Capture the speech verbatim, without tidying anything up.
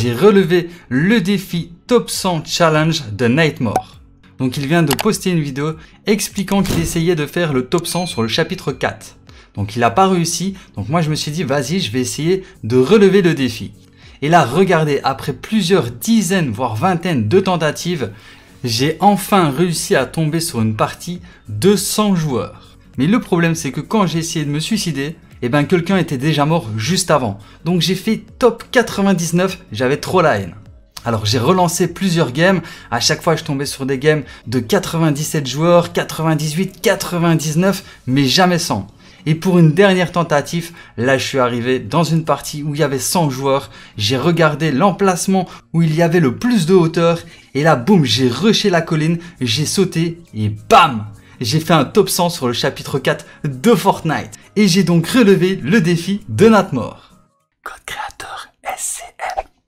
j'ai relevé le défi top cent challenge de Natmor. Donc il vient de poster une vidéo expliquant qu'il essayait de faire le top cent sur le chapitre quatre. Donc il n'a pas réussi, donc moi je me suis dit vas-y, je vais essayer de relever le défi. Et là regardez, après plusieurs dizaines voire vingtaines de tentatives, j'ai enfin réussi à tomber sur une partie de cent joueurs. Mais le problème c'est que quand j'ai essayé de me suicider, eh ben quelqu'un était déjà mort juste avant. Donc j'ai fait top quatre-vingt-dix-neuf, j'avais trop la haine. Alors j'ai relancé plusieurs games, à chaque fois je tombais sur des games de quatre-vingt-dix-sept joueurs, quatre-vingt-dix-huit, quatre-vingt-dix-neuf, mais jamais cent. Et pour une dernière tentative, là je suis arrivé dans une partie où il y avait cent joueurs, j'ai regardé l'emplacement où il y avait le plus de hauteur, et là boum, j'ai rushé la colline, j'ai sauté, et bam! J'ai fait un top cent sur le chapitre quatre de Fortnite. Et j'ai donc relevé le défi de Natmor. Code créateur S C M.